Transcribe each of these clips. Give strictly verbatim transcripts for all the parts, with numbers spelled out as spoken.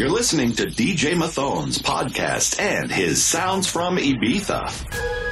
You're listening to D J Mathon's podcast and his Sounds from Ibiza.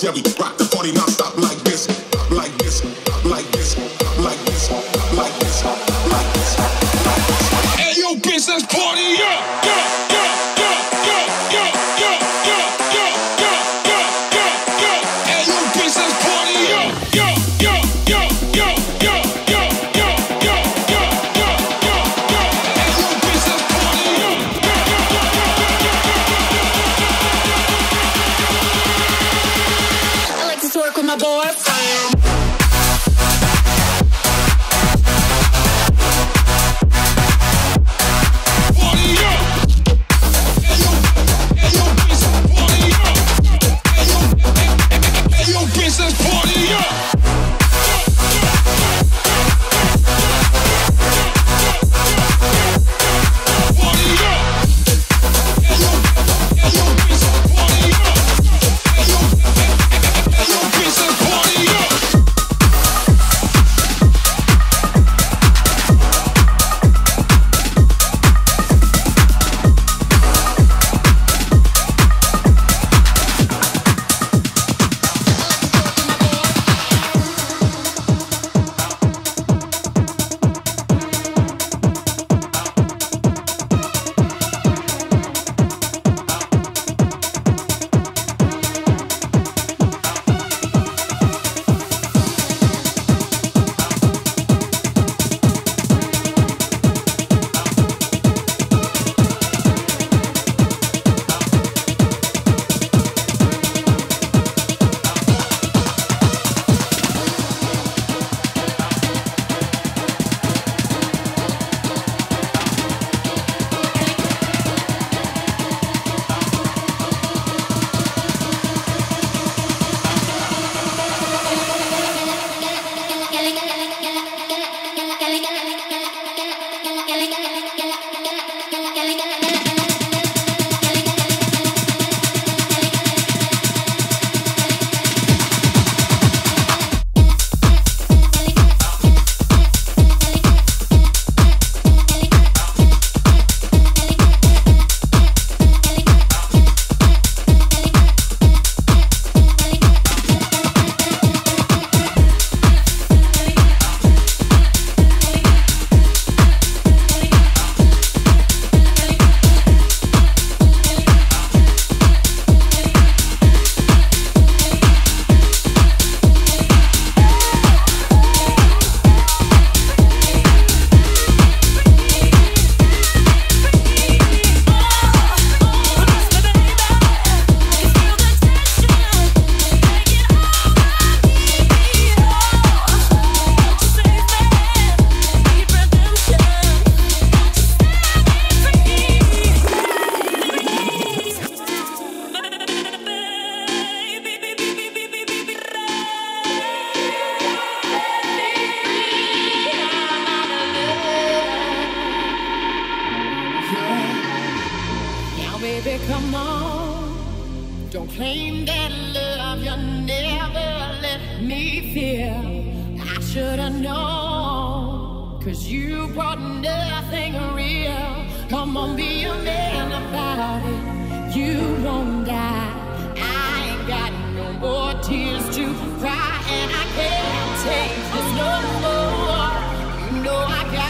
Yeah, we rock the party non-stop like this, like this, like this, like this, like this, like this, like this. Hey, yo, bitch, let's party up! Go, go, go, go, go, go, go, go, go, go, go, go. Hey, yo, bitch, let's party up! Yo, yo, yo, yo, yo, yo, yo, yo, yo, yo, yo, yo. Hey, yo, bitch, let's party up! Go, go, go, go, go, go, go. Work with my boyfriend. Hey yo, bitch, let's party up. Come on, don't claim that love you never let me feel. I should have known, cause you brought nothing real. Come on, be a man about it, you won't die. I ain't got no more tears to cry, and I can't take this no more. You know I got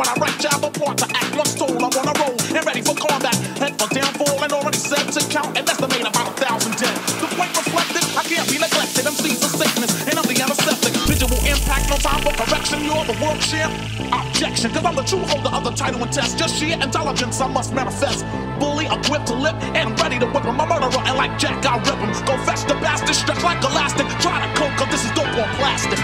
when I write job report to act lost tool. I'm on a roll and ready for combat. Head for downfall and already set to count and estimate about a thousand dead. The point reflected, I can't be neglected. M C's a Satanist and I'm the antiseptic. Visual impact, no time for correction. You're the world champ. Objection, cause I'm the true holder of the title and test. Just sheer intelligence I must manifest. Bully, equipped to lip, and I'm ready to whip him. I'm a murderer, and like Jack, I'll rip him. Go fetch the bastard, stretch like elastic. Try to coke, cause this is dope on plastic.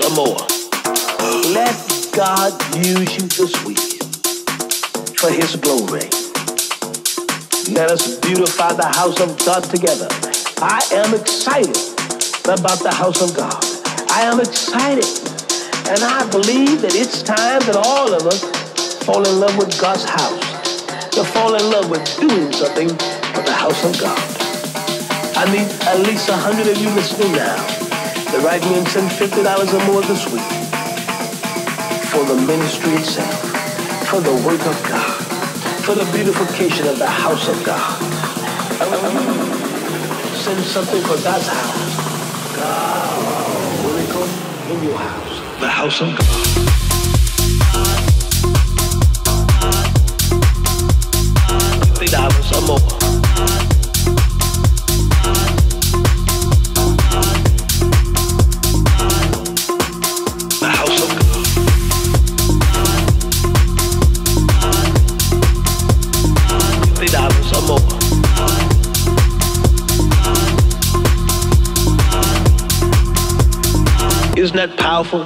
Or more. Let God use you this week for His glory. Let us beautify the house of God together. I am excited about the house of God. I am excited, and I believe that it's time that all of us fall in love with God's house, to fall in love with doing something for the house of God. I need at least a hundred of you listening now. They're writing in ten dollars, fifty dollars or more this week for the ministry itself, for the work of God, for the beautification of the house of God. Send something for God's house. God, miracle in your house. The house of God. fifty dollars or more. fifty dollars or more. Isn't that powerful?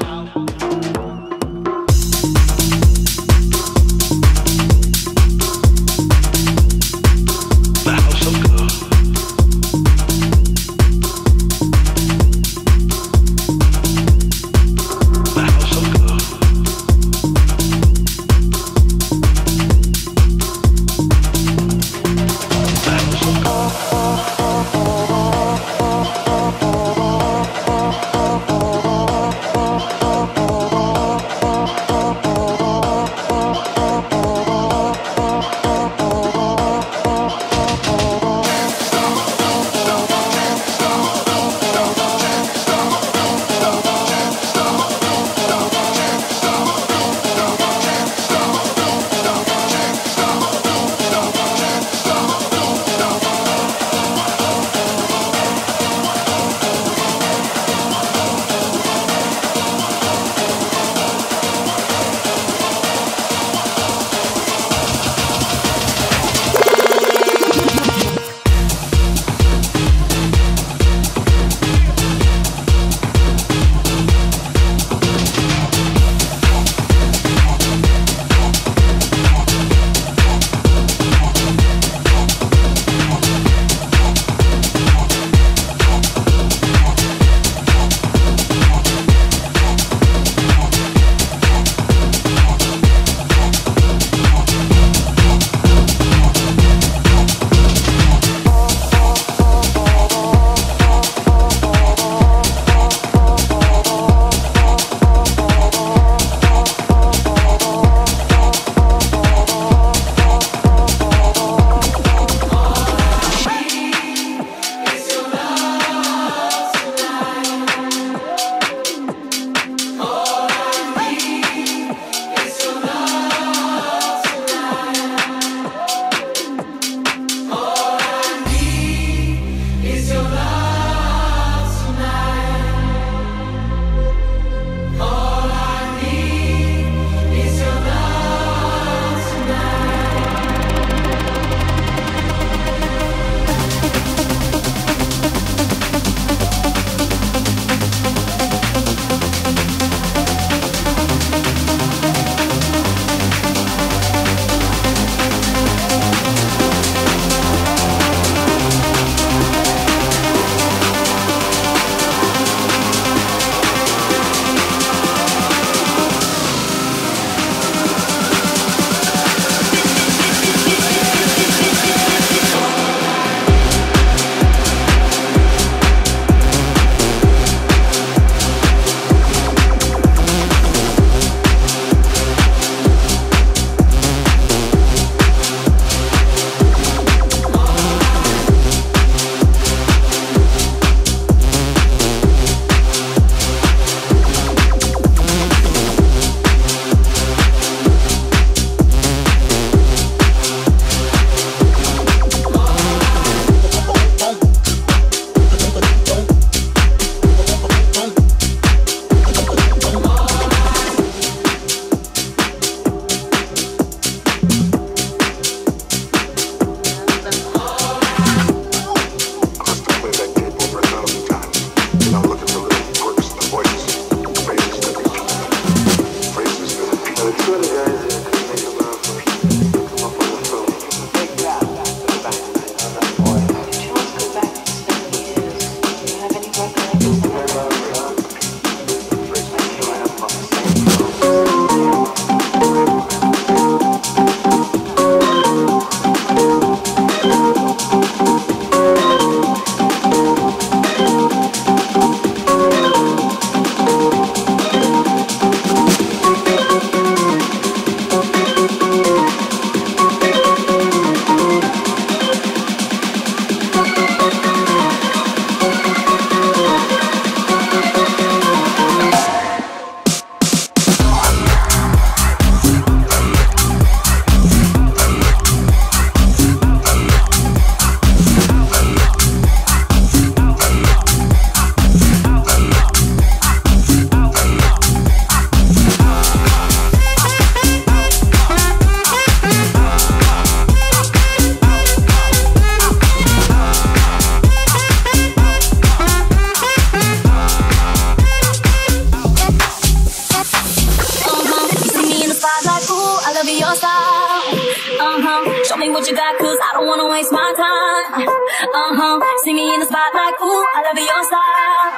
back, cause I don't wanna waste my time. Uh-huh, see me in the spotlight, ooh, I love your style.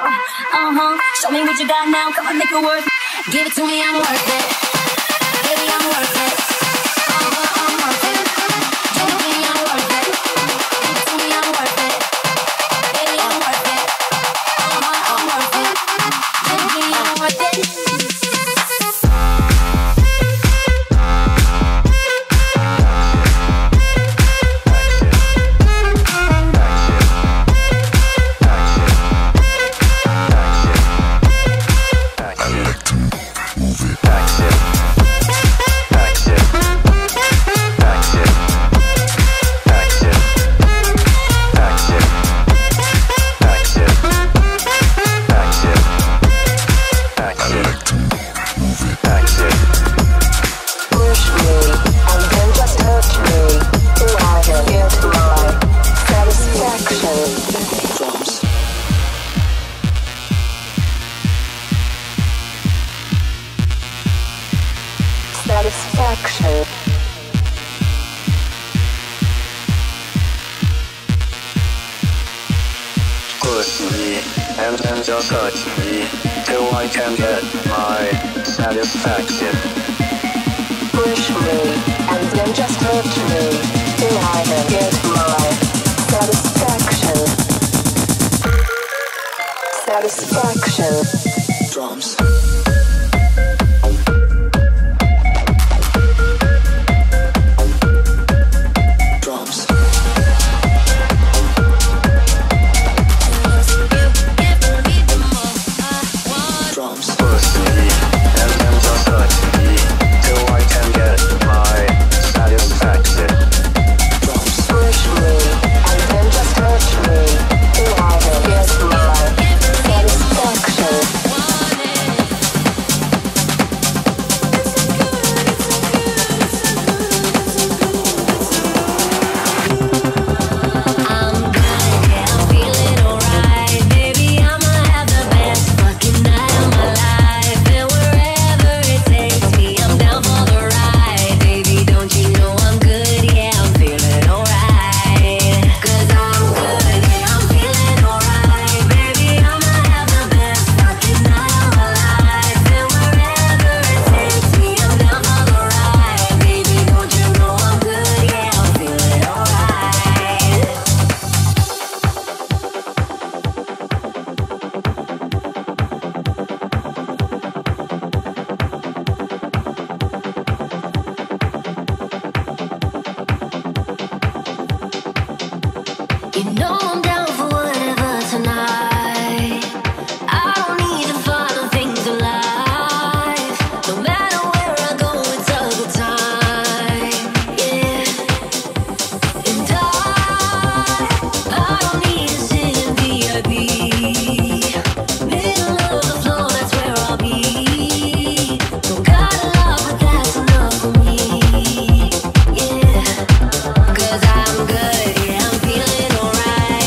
Uh-huh, show me what you got now, come on, make it work. Give it to me, I'm worth it. Baby, I'm worth it. Uh-huh, I'm worth it. Give it to me, I'm worth it. Give it to me, I'm worth it. Baby, I'm worth it. Uh-huh, I'm worth it. Give it to me, I'm worth it. Cause I'm good, yeah, I'm feeling alright.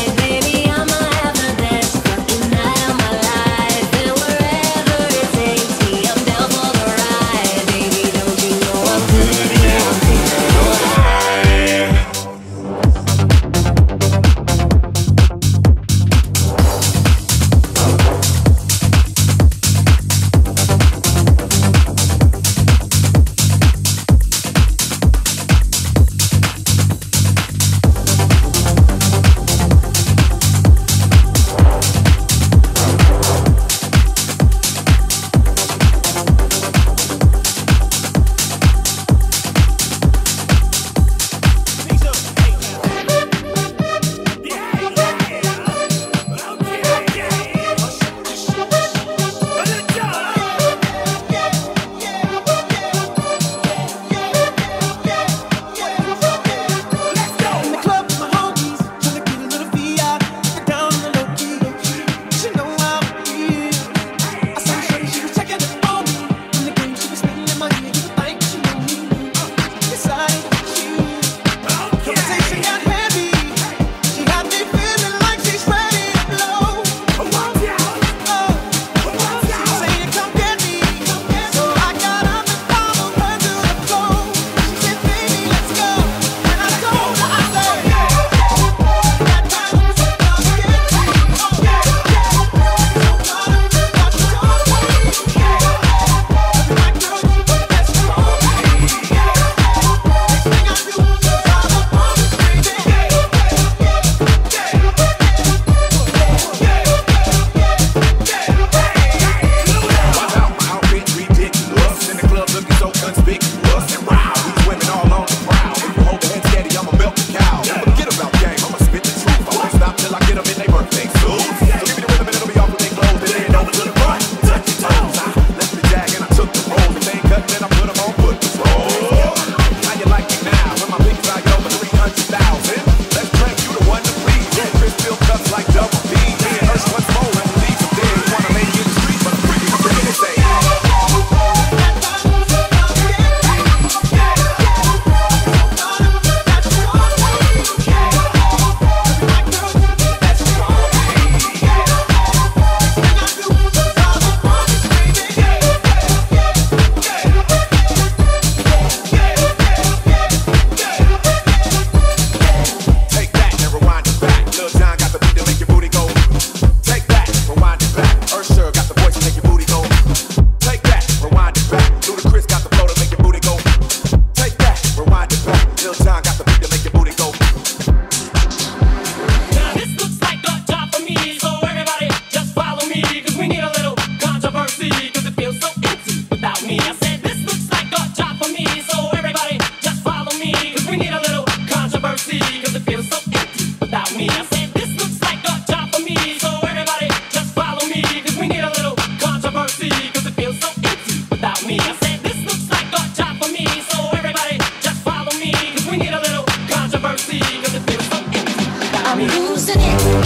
feel so empty without me. I said this looks like a job for me, so everybody just follow me, cause we need a little controversy, cause it feels so empty without me. I said this looks like a job for me, so everybody just follow me, cause we need a little controversy, cause it feels so empty without I'm me. I'm losing it. Bye.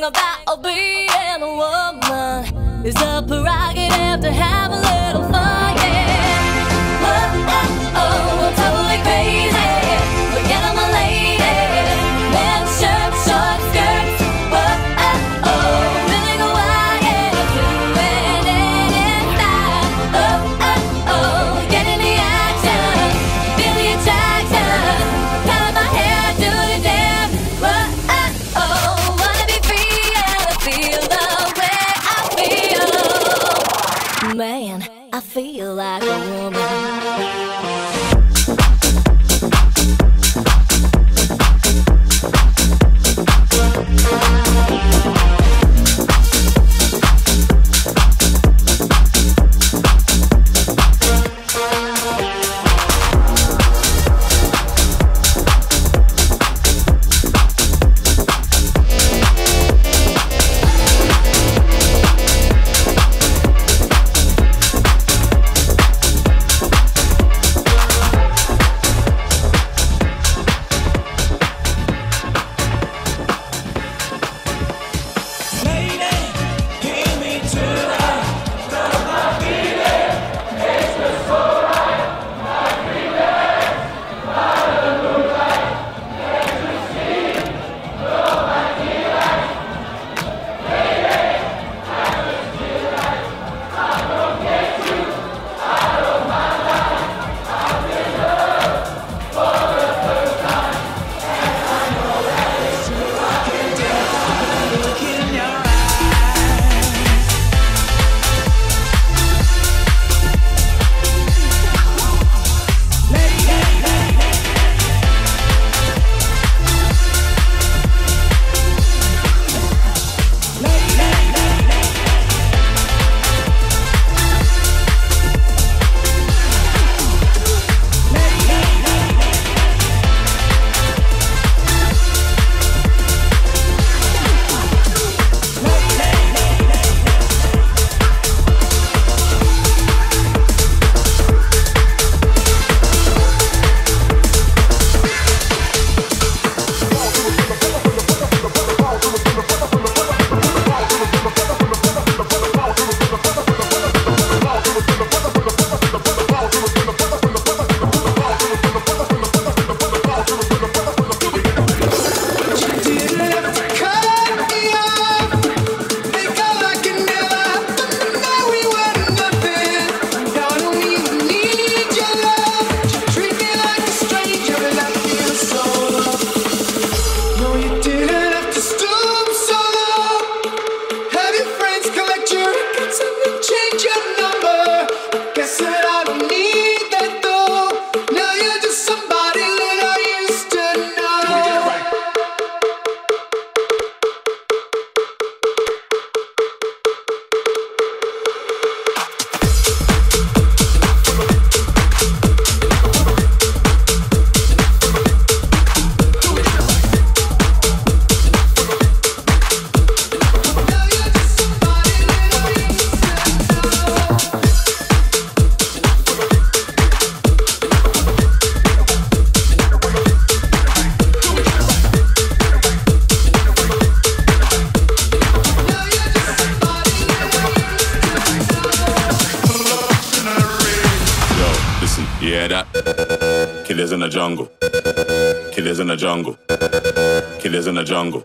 thing about being a woman is a prerogative to have a little fun, yeah. Oh, oh, oh, I'm totally crazy. Forget I'm a lady. Web shirt, short skirts. Oh, oh, oh, really go out and do it anytime. Oh, oh, oh, get in the action. Feel the attraction. Color my hair, do the dance. Oh, oh, oh, wanna be free and feel the way I feel. Man, I feel like a woman. Killers in the jungle. Killers in the jungle. Killers in the jungle.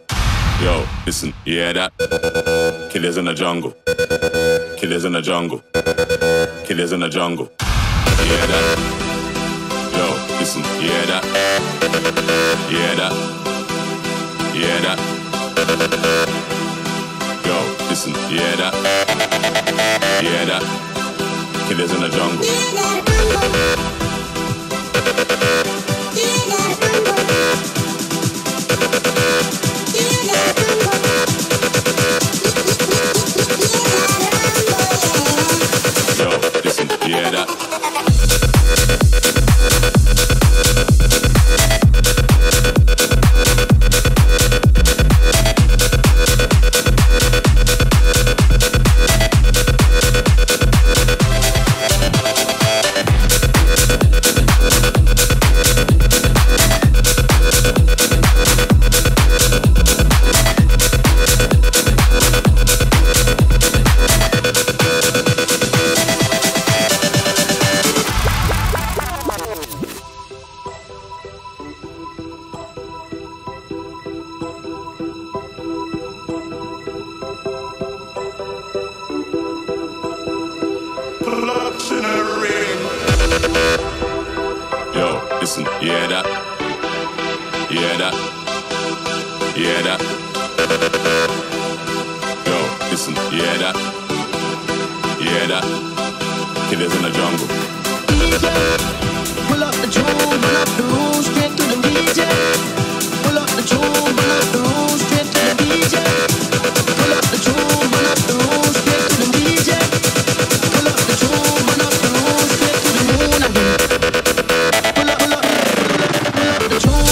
Yo, listen, you hear that? Killers in the jungle. Killers in the jungle. Killers in the jungle. You hear that? Yo, listen, you hear that? You hear that? You hear that? Yo, listen, you hear that? You hear that? Killers in the jungle. listen. Yeah, that. Yeah, that. Yeah, that. Yo, listen. Yeah, that. Yeah, that. Killers in the jungle. Pull up the tune, pull up the room, straight to the D J. Pull up the tune, pull up the room, straight to the D J. Pull up the tune, pull up the room, straight to the D J. Pull up the tune, pull up the room, straight to the moon again. Pull up, pull up, pull up the tune.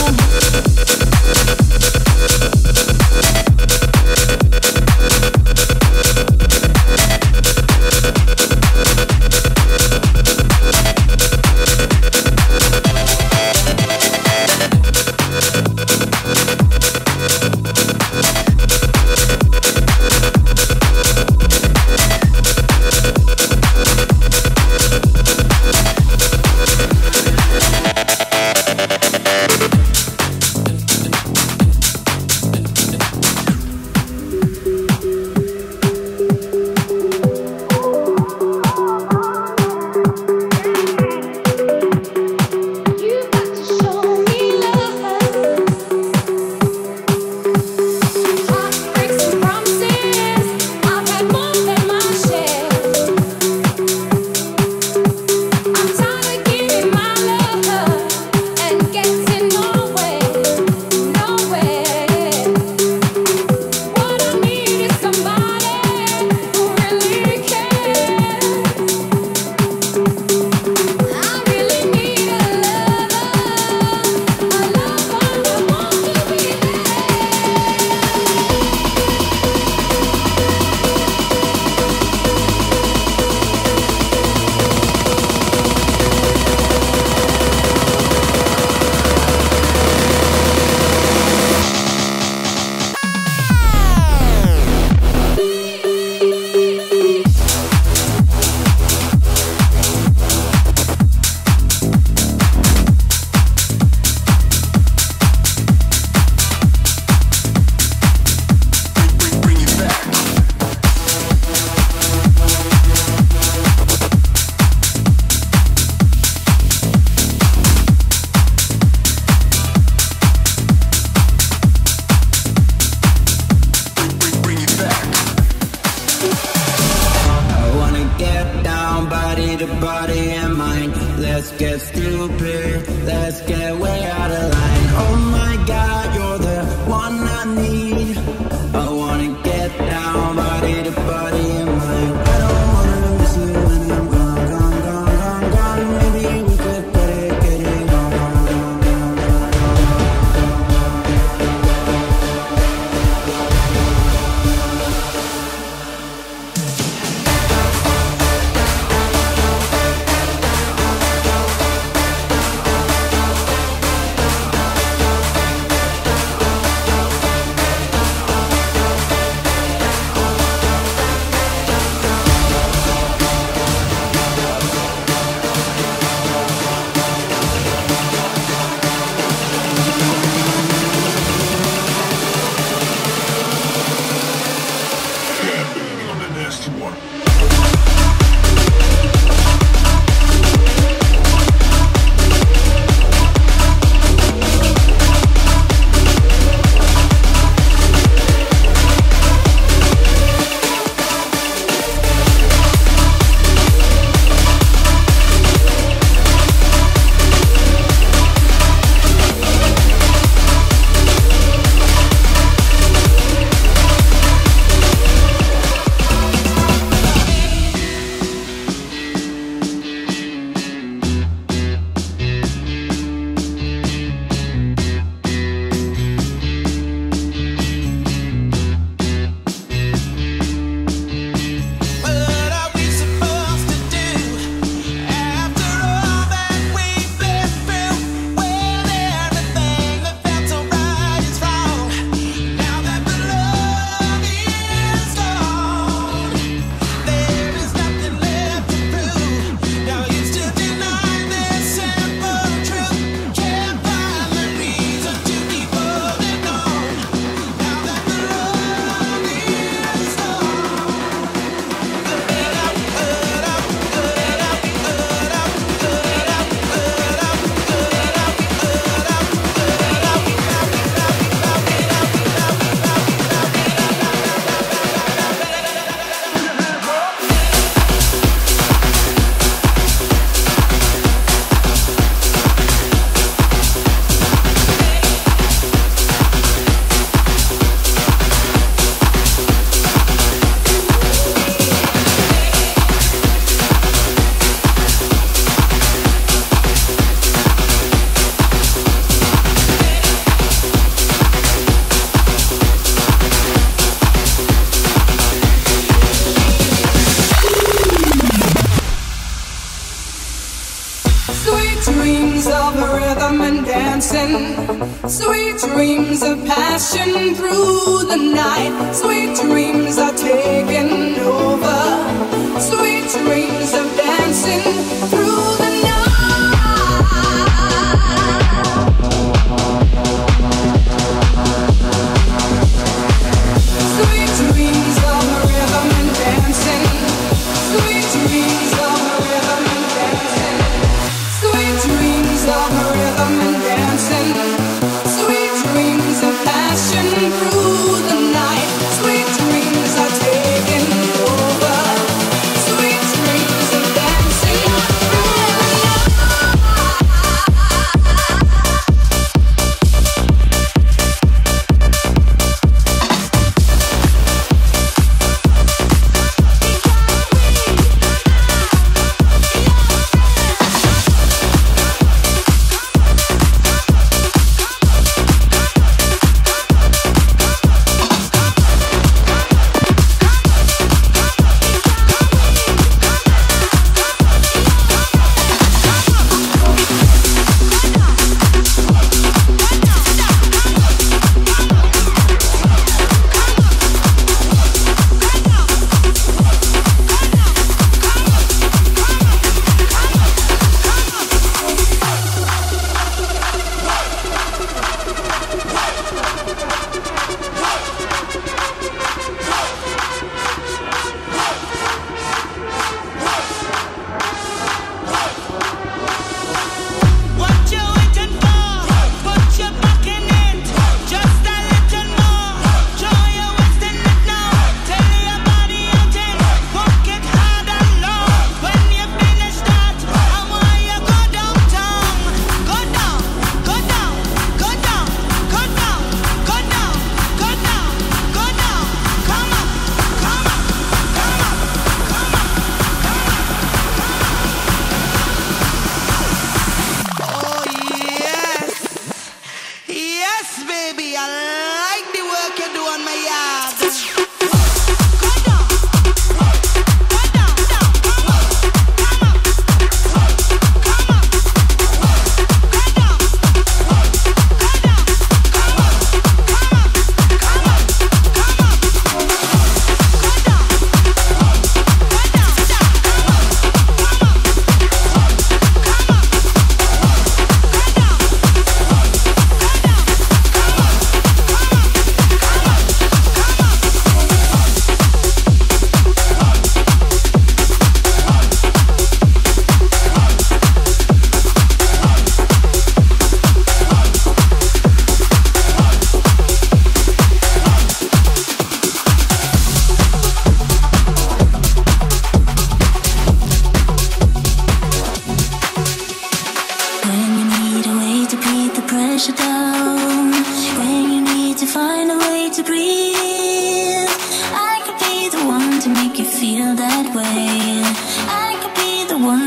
again. Sweet dreams of passion through the night. Sweet dreams are taking over. Sweet dreams of dancing through the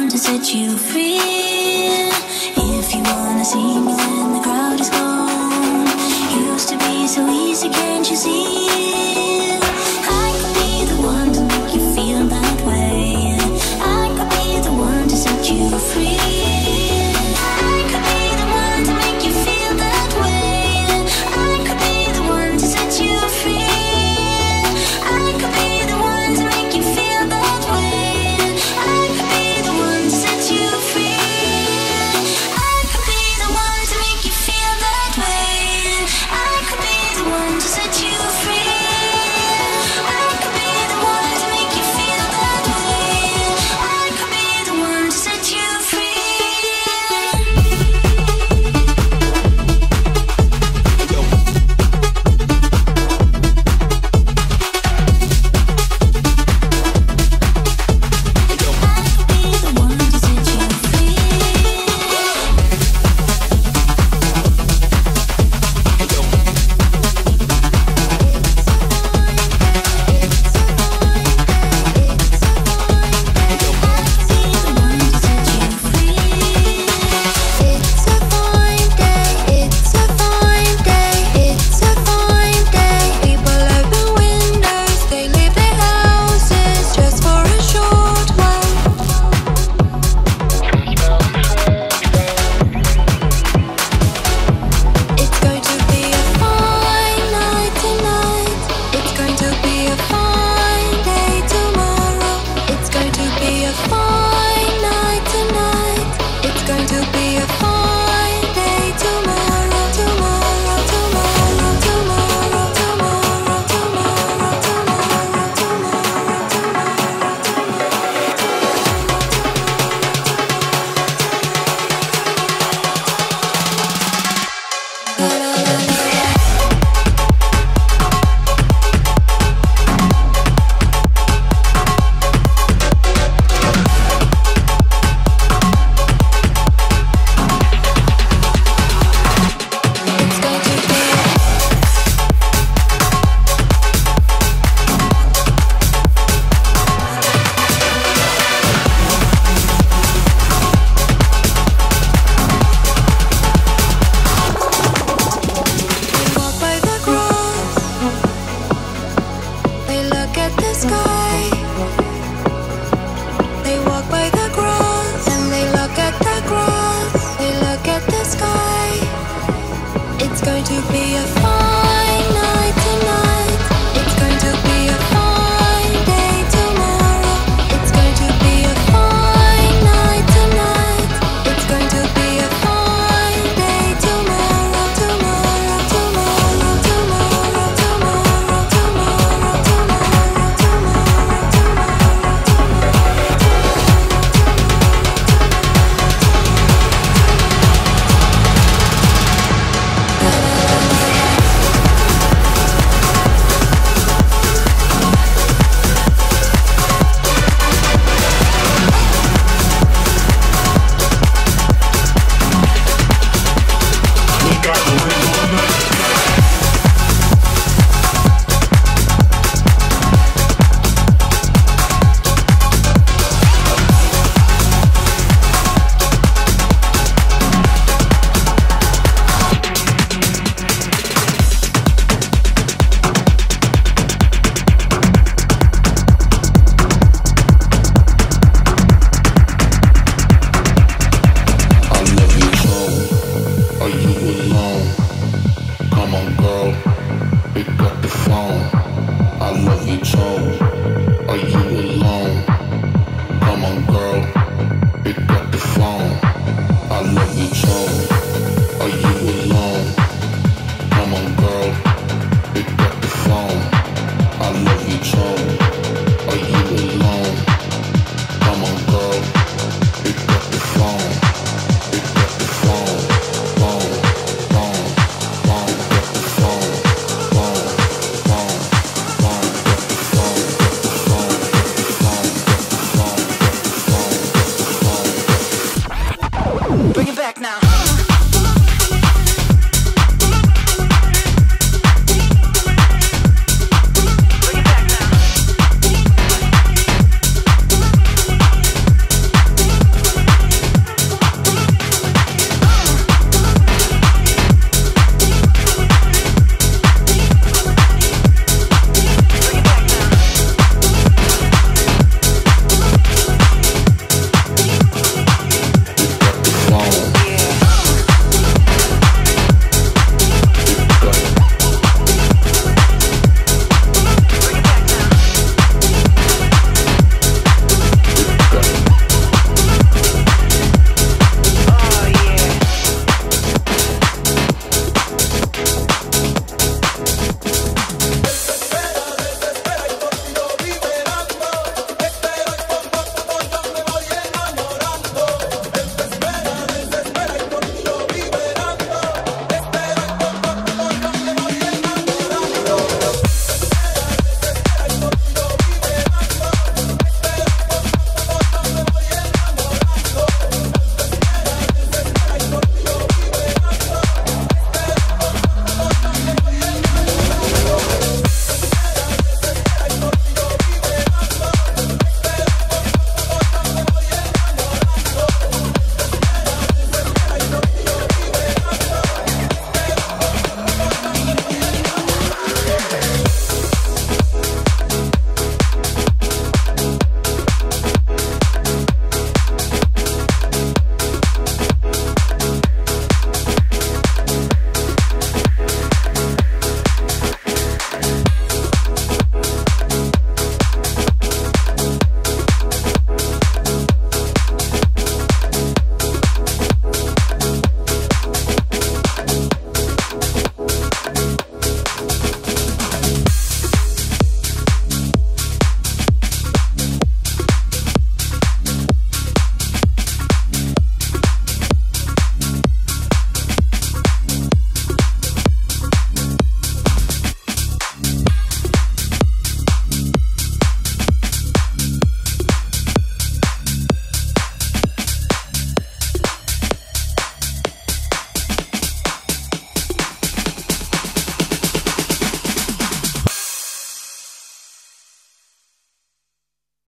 to set you free. Are you alone? Come on, girl, pick up the phone.